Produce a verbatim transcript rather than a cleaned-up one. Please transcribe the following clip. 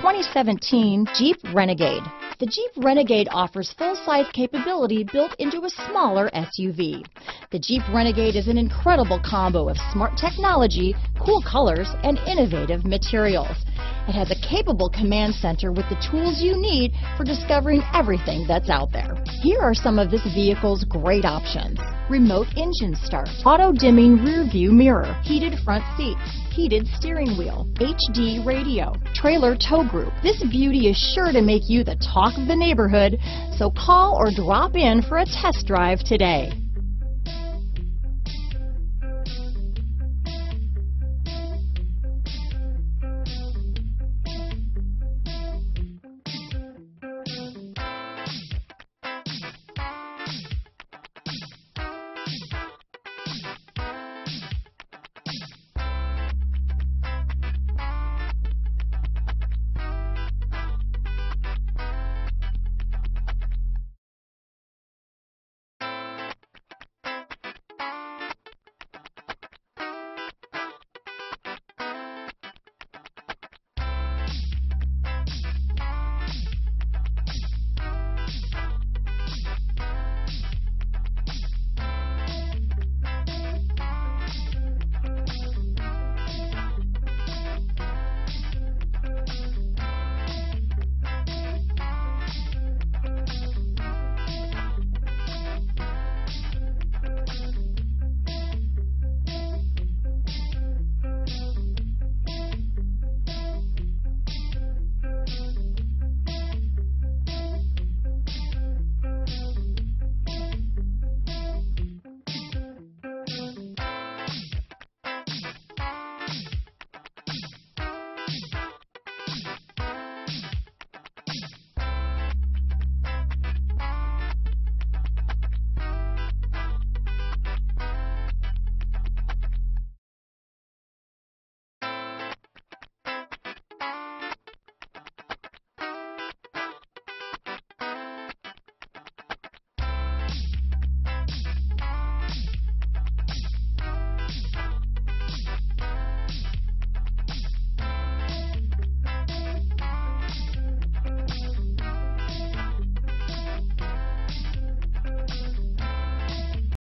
twenty seventeen Jeep Renegade. The Jeep Renegade offers full-size capability built into a smaller S U V. The Jeep Renegade is an incredible combo of smart technology, cool colors, and innovative materials. It has a capable command center with the tools you need for discovering everything that's out there. Here are some of this vehicle's great options: remote engine start, auto-dimming rear-view mirror, heated front seats, heated steering wheel, H D radio, trailer tow group. This beauty is sure to make you the talk of the neighborhood, so call or drop in for a test drive today.